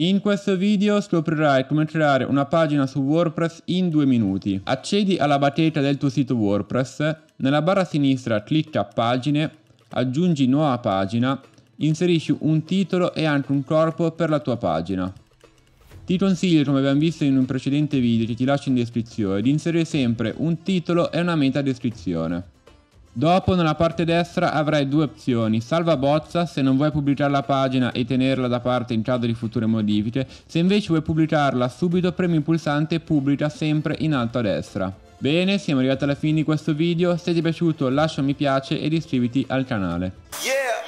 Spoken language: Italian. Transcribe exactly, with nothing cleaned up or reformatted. In questo video scoprirai come creare una pagina su WordPress in due minuti. Accedi alla bacheca del tuo sito WordPress, nella barra sinistra clicca Pagine, aggiungi Nuova pagina, inserisci un titolo e anche un corpo per la tua pagina. Ti consiglio, come abbiamo visto in un precedente video che ti lascio in descrizione, di inserire sempre un titolo e una meta descrizione. Dopo, nella parte destra avrai due opzioni: salva bozza se non vuoi pubblicare la pagina e tenerla da parte in caso di future modifiche, se invece vuoi pubblicarla subito premi il pulsante pubblica sempre in alto a destra. Bene, siamo arrivati alla fine di questo video, se ti è piaciuto lascia un mi piace ed iscriviti al canale. Yeah!